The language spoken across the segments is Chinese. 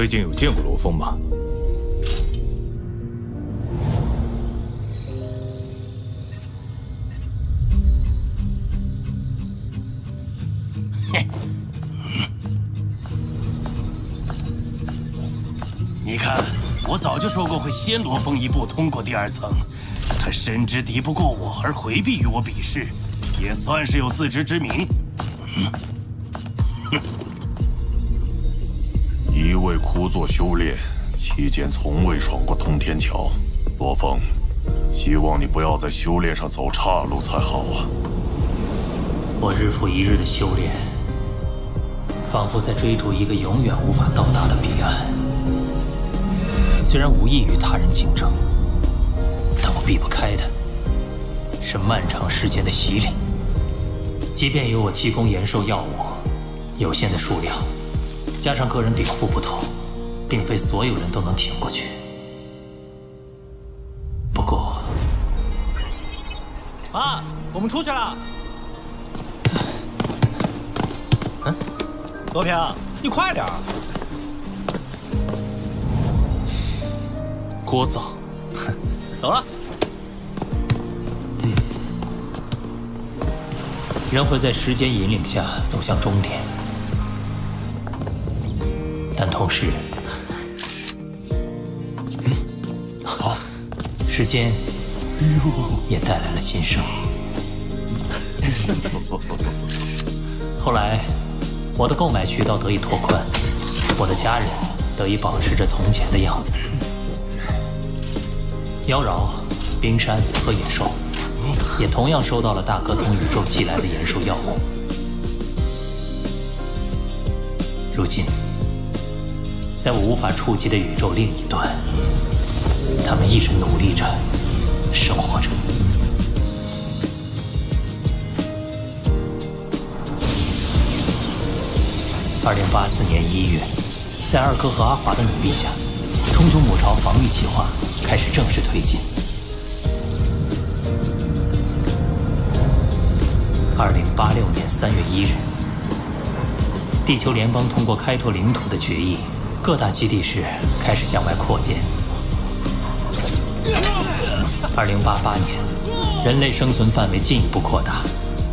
最近有见过罗峰吗？你看，我早就说过会先罗峰一步通过第二层，他深知敌不过我而回避与我比试，也算是有自知之明。 一味枯坐修炼，期间从未闯过通天桥。罗峰，希望你不要在修炼上走岔路才好啊！我日复一日的修炼，仿佛在追逐一个永远无法到达的彼岸。虽然无意与他人竞争，但我避不开的是漫长时间的洗礼。即便有我提供延寿药物，有限的数量。 加上个人禀赋不同，并非所有人都能挺过去。不过，妈，我们出去了。嗯，罗平，你快点儿。聒噪，哼，走了。嗯，人会在时间引领下走向终点。 但同时，好，时间也带来了新生。后来，我的购买渠道得以拓宽，我的家人得以保持着从前的样子。妖娆、冰山和野兽，也同样收到了大哥从宇宙寄来的延寿药物。如今。 在我无法触及的宇宙另一端，他们一直努力着，生活着。2084年1月，在二哥和阿华的努力下，冲出母巢防御计划开始正式推进。2086年3月1日，地球联邦通过开拓领土的决议。 各大基地市开始向外扩建。2088年，人类生存范围进一步扩大，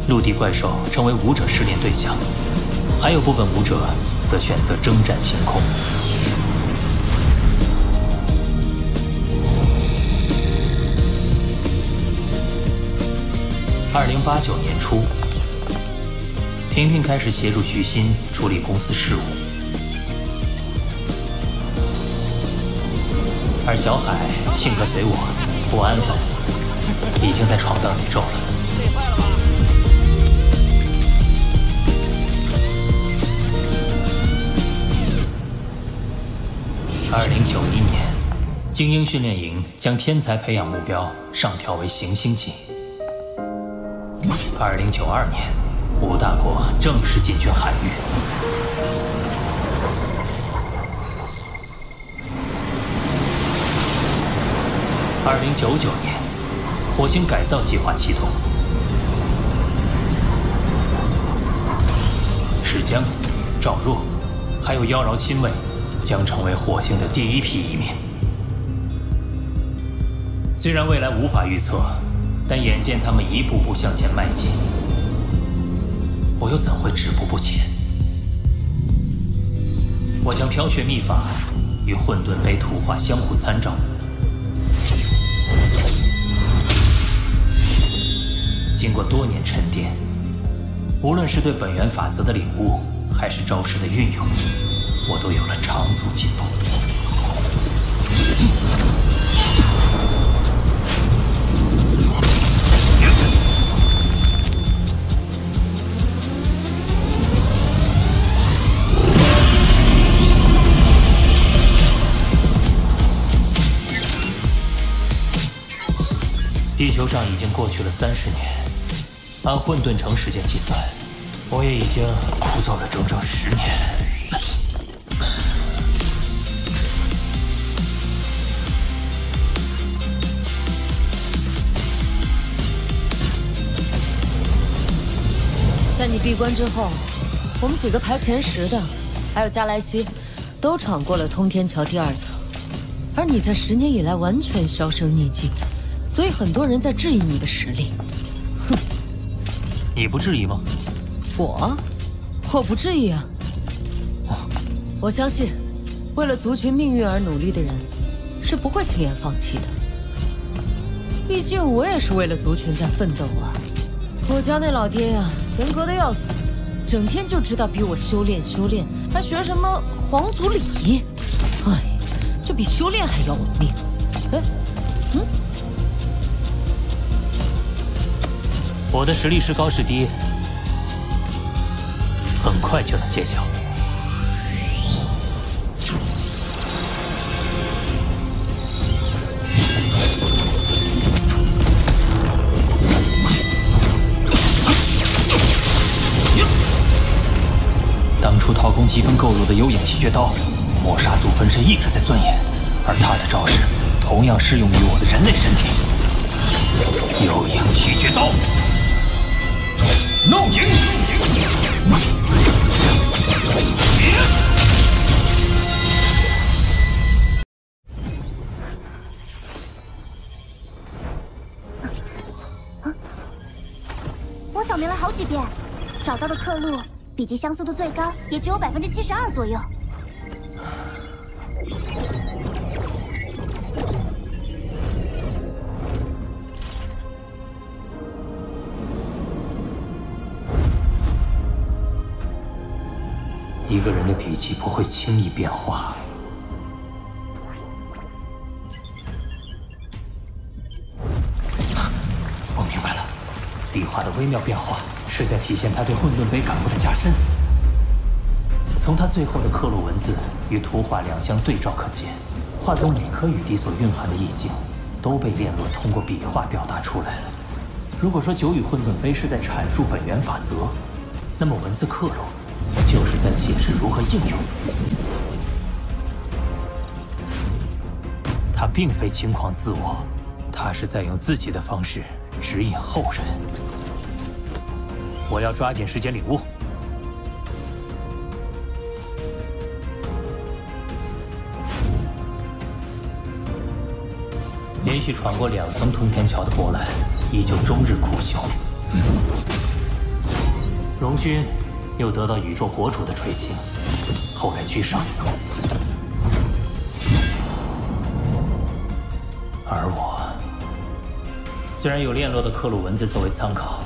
陆地怪兽成为武者试炼对象，还有部分武者则选择征战星空。2089年初，平平开始协助徐新处理公司事务。 而小海性格随我，不安分，已经在闯荡宇宙了。2091年，精英训练营将天才培养目标上调为行星级。2092年，五大国正式进军海域。 2099年，火星改造计划启动。史江、赵若，还有妖娆亲卫，将成为火星的第一批移民。虽然未来无法预测，但眼见他们一步步向前迈进，我又怎会止步不前？我将飘雪秘法与混沌碑图画相互参照。 经过多年沉淀，无论是对本源法则的领悟，还是招式的运用，我都有了长足进步。地球上已经过去了30年。 按混沌城时间计算，我也已经枯燥了整整10年。在你闭关之后，我们几个排前10的，还有加莱西，都闯过了通天桥第2层，而你在10年以来完全销声匿迹，所以很多人在质疑你的实力。哼，你不质疑吗？我不质疑啊。我相信，为了族群命运而努力的人，是不会轻言放弃的。 毕竟我也是为了族群在奋斗啊！我家那老爹呀，人格的要死，整天就知道逼我修炼，还学什么皇族礼仪，哎，这比修炼还要我命！哎，我的实力是高是低，很快就能揭晓。 掏空积分购入的幽影吸血刀，抹杀族分身一直在钻研，而他的招式同样适用于我的人类身体。幽影吸血刀，弄影！我扫描了好几遍，找到的刻录。 笔迹相似度最高，也只有72%左右。一个人的脾气不会轻易变化。我明白了，笔画的微妙变化。 是在体现他对混沌杯感悟的加深。从他最后的刻录文字与图画两相对照可见，画中每颗雨滴所蕴含的意境，都被炼落通过笔画表达出来了。如果说九羽混沌杯是在阐述本源法则，那么文字刻录就是在解释如何应用。他并非轻狂自我，他是在用自己的方式指引后人。 我要抓紧时间领悟。连续闯过2层通天桥的波澜，依旧终日苦修。荣勋又得到宇宙火主的垂青，后来居上，而我虽然有炼落的刻录文字作为参考。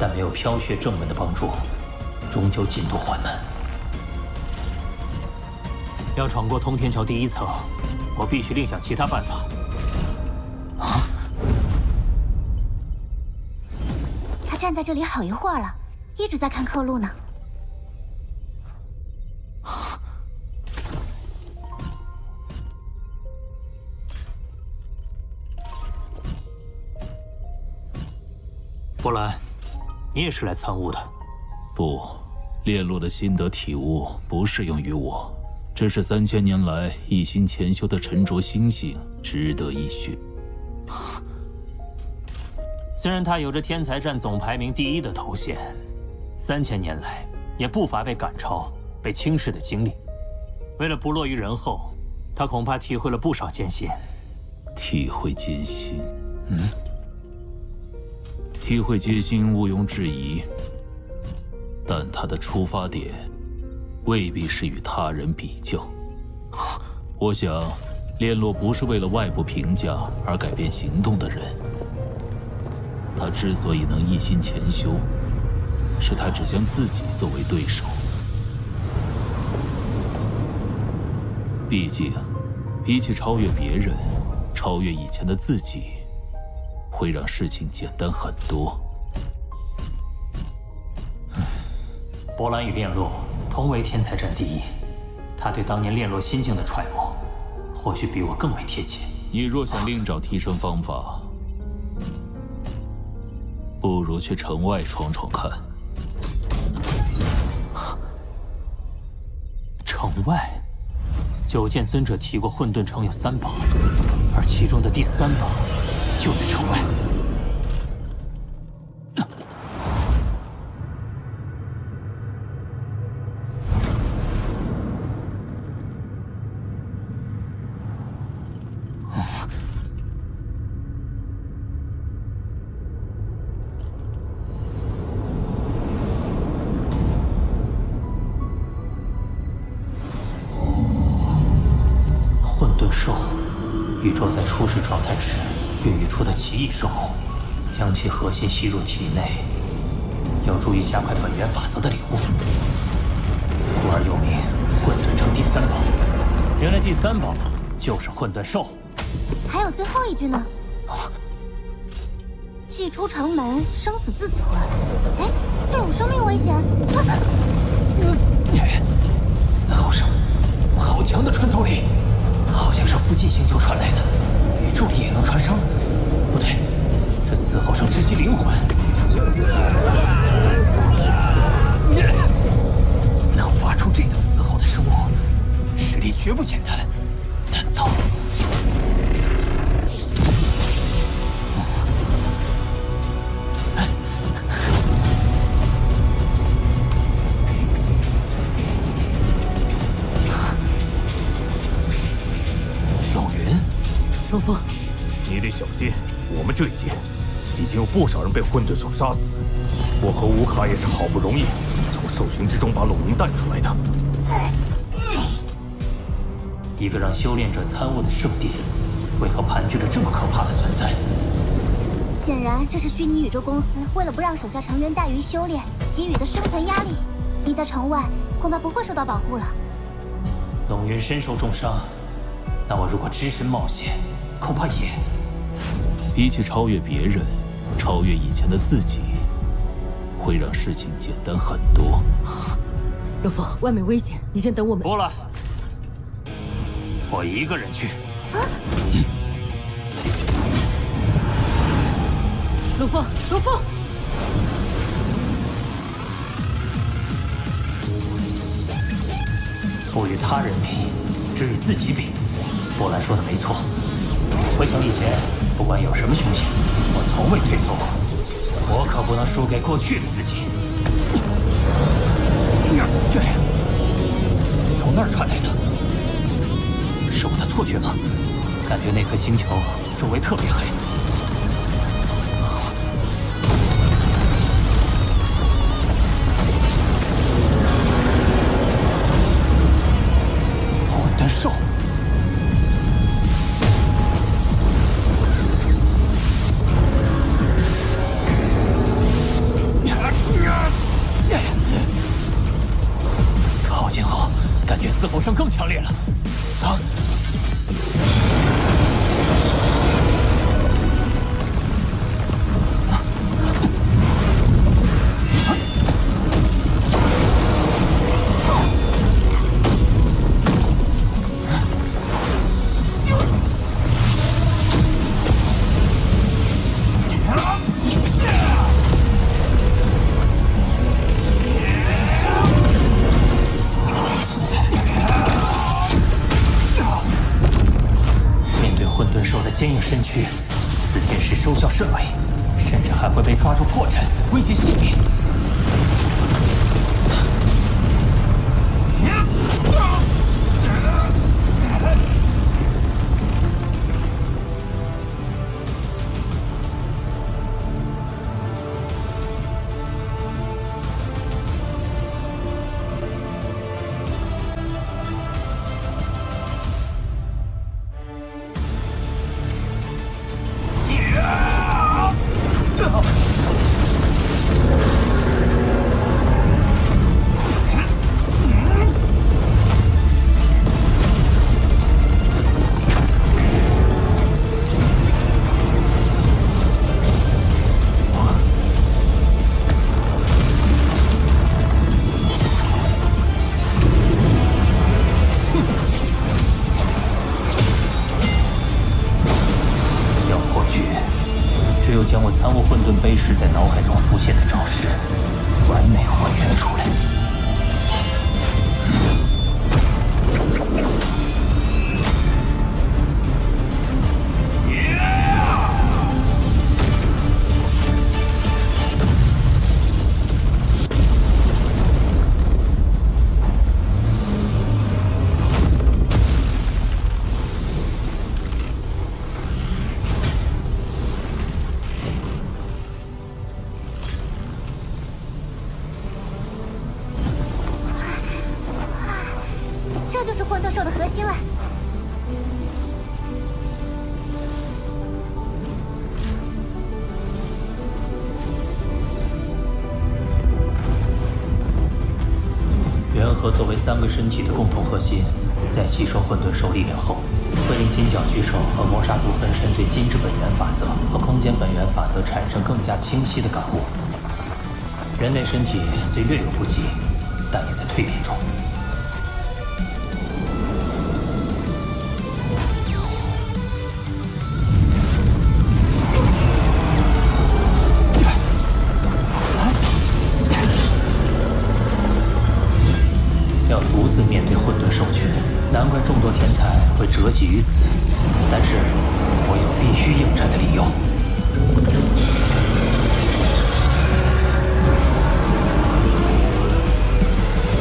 但没有飘雪正门的帮助，终究进度缓慢。要闯过通天桥第1层，我必须另想其他办法。啊！他站在这里好一会儿了，一直在看刻录呢。波兰。 你也是来参悟的？不，列落的心得体悟不适用于我，这是3000年来一心潜修的沉着心性，值得一学。虽然他有着天才战总排名第1的头衔，3000年来也不乏被赶超、被轻视的经历。为了不落于人后，他恐怕体会了不少艰辛。体会艰辛？嗯。 体会艰辛毋庸置疑，但他的出发点未必是与他人比较。我想，炼落不是为了外部评价而改变行动的人。他之所以能一心潜修，是他只将自己作为对手。毕竟，比起超越别人，超越以前的自己。 会让事情简单很多。波兰与炼落同为天才战第1，他对当年炼落心境的揣摩，或许比我更为贴切。你若想另找提升方法，不如去城外闯闯看。城外，九剑尊者提过，混沌城有3宝，而其中的第3宝。 就在城外。宇宙在初始状态时孕育出的奇异生物，将其核心吸入体内，有助于加快本源法则的领悟，故而又名混沌城第三宝。原来第三宝就是混沌兽。还有最后一句呢？啊，既出城门，生死自存。哎，这有生命危险！啊，嘶吼声，好强的穿透力！ 好像是附近星球传来的，宇宙里也能传声？不对，这嘶吼声直击灵魂。能发出这等嘶吼的生物，实力绝不简单。难道？张峰，你得小心！我们这一届已经有不少人被混沌兽杀死，我和吴卡也是好不容易从兽群之中把龙带出来的。一个让修炼者参悟的圣地，为何盘踞着这么可怕的存在？显然，这是虚拟宇宙公司为了不让手下成员怠于修炼给予的生存压力。你在城外恐怕不会受到保护了。龙云身受重伤，那我如果只身冒险？ 恐怕也。比起超越别人，超越以前的自己，会让事情简单很多。柔风，外面危险，你先等我们。够了，我一个人去。啊！柔风，柔风！不与他人比，只与自己比。波兰说的没错。 回想以前，不管有什么凶险，我从未退缩过。我可不能输给过去的自己。这从那儿传来的，是我的错觉吗？感觉那颗星球周围特别黑。混沌兽。 嘶吼声更强烈了，啊！这就是混沌兽的核心了。合作为三个身体的共同核心，在吸收混沌兽力量后，会令金角巨兽和谋杀族分身对金之本源法则和空间本源法则产生更加清晰的感悟。人类身体虽略有不及，但也在蜕变中。 得己于此，但是我有必须应战的理由。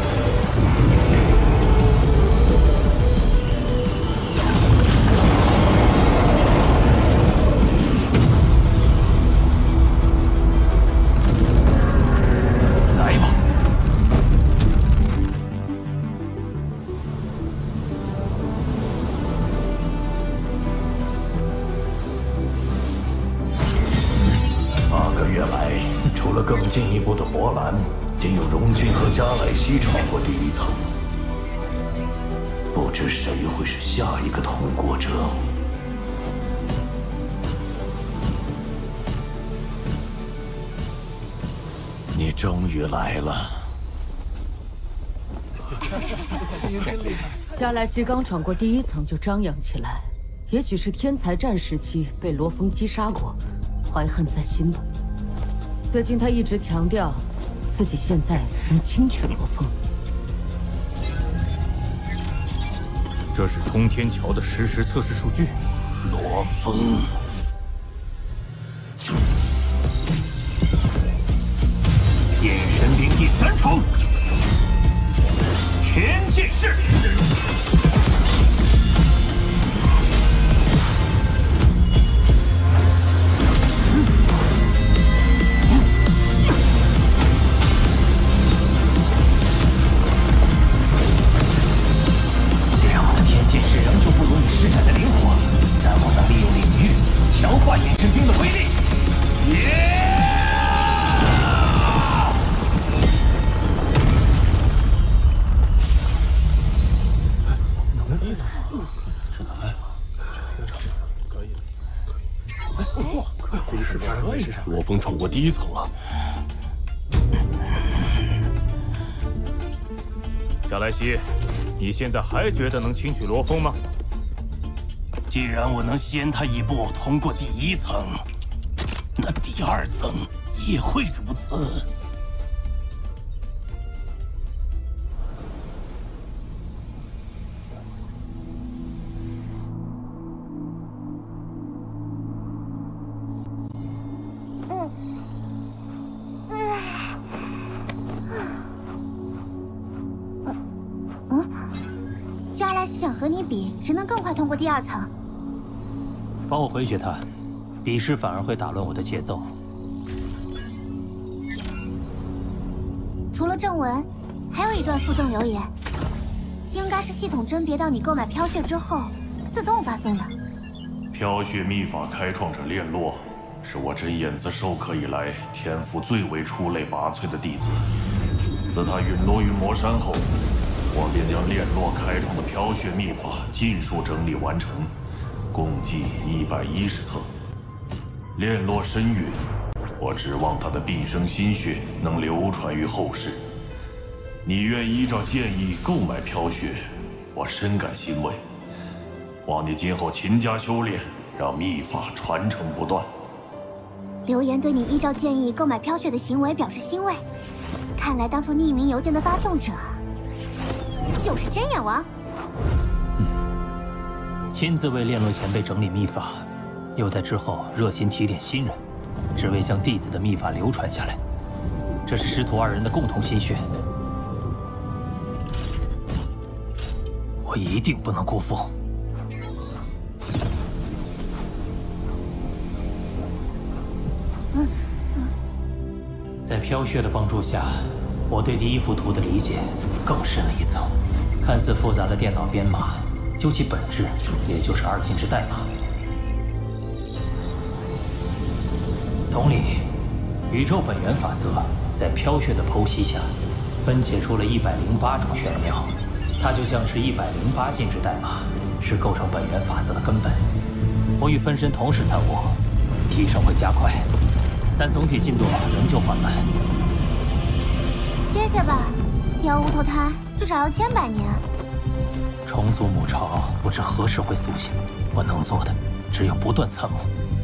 来吧。 更进一步的博览，仅有荣君和加莱西超过第一层。不知谁会是下一个通过者？你终于来了。加莱西刚闯过第一层就张扬起来，也许是天才战时期被罗峰击杀过，怀恨在心吧。 最近他一直强调，自己现在能轻取罗峰。这是通天桥的实时测试数据。罗峰，剑神兵第三重，天剑式。 罗峰闯过第一层了。加莱西，你现在还觉得能轻取罗峰吗？既然我能先他一步通过第一层，那第二层也会如此。和你比，谁能更快通过第二层？帮我回血他，比试反而会打乱我的节奏。除了正文，还有一段附赠留言，应该是系统甄别到你购买飘血之后自动发送的。飘血秘法开创者炼落，是我真眼子授课以来天赋最为出类拔萃的弟子。自他陨落于魔山后。 我便将炼落开创的飘血秘法尽数整理完成，共计110册。炼落身陨，我指望他的毕生心血能流传于后世。你愿依照建议购买飘血，我深感欣慰。望你今后勤加修炼，让秘法传承不断。留言对你依照建议购买飘血的行为表示欣慰，看来当初匿名邮件的发送者。 就是真眼王，亲自为炼落前辈整理秘法，又在之后热心提点新人，只为将弟子的秘法流传下来。这是师徒二人的共同心血，我一定不能辜负。 在飘雪的帮助下。 我对第一幅图的理解更深了一层。看似复杂的电脑编码，究其本质，也就是二进制代码。同理，宇宙本源法则在飘雪的剖析下，分解出了108种旋秒，它就像是108进制代码，是构成本源法则的根本。我与分身同时参悟，提升会加快，但总体进度仍旧缓慢。歇歇吧，妖物投胎至少要1000百年。虫族母巢不知何时会苏醒，我能做的只有不断参悟。